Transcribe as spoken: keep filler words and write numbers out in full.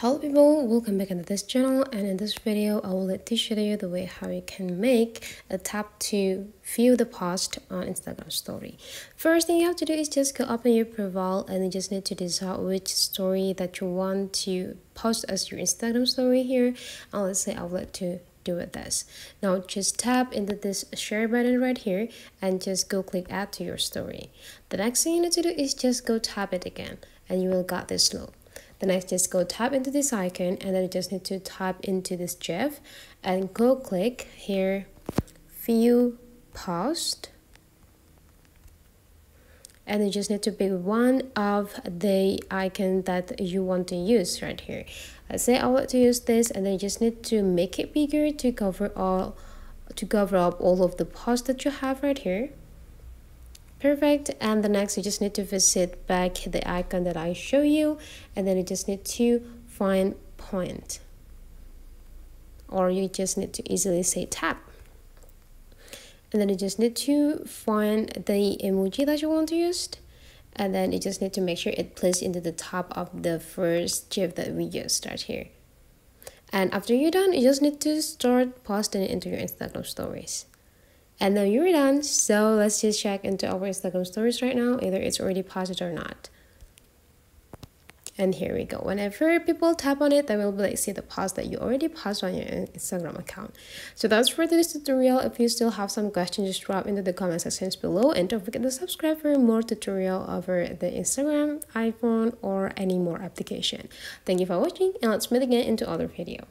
Hello people, welcome back into this channel, and in this video I will teach you the way how you can make a tap to view the post on Instagram story. First thing you have to do is just go open your profile and you just need to decide which story that you want to post as your Instagram story here. And let's say I would like to do it this. Now just tap into this share button right here and just go click add to your story. The next thing you need to do is just go tap it again and you will got this look. Then I just go tap into this icon and then you just need to tap into this gif and go click here, view post. And you just need to pick one of the icon that you want to use right here. Let's say I want to use this, and then you just need to make it bigger to cover all, to cover up all of the posts that you have right here. Perfect. And the next, you just need to visit back the icon that I show you, and then you just need to find point, or you just need to easily say tap, and then you just need to find the emoji that you want to use, and then you just need to make sure it plays into the top of the first gif that we used right here. And after you're done, you just need to start posting it into your Instagram stories. And now you're done, so let's just check into our Instagram stories right now, either it's already posted or not. And here we go. Whenever people tap on it, they will be like, see the post that you already posted on your Instagram account. So that's for this tutorial. If you still have some questions, just drop into the comment sections below, and don't forget to subscribe for more tutorial over the Instagram, iPhone, or any more application. Thank you for watching, and let's meet again into other video.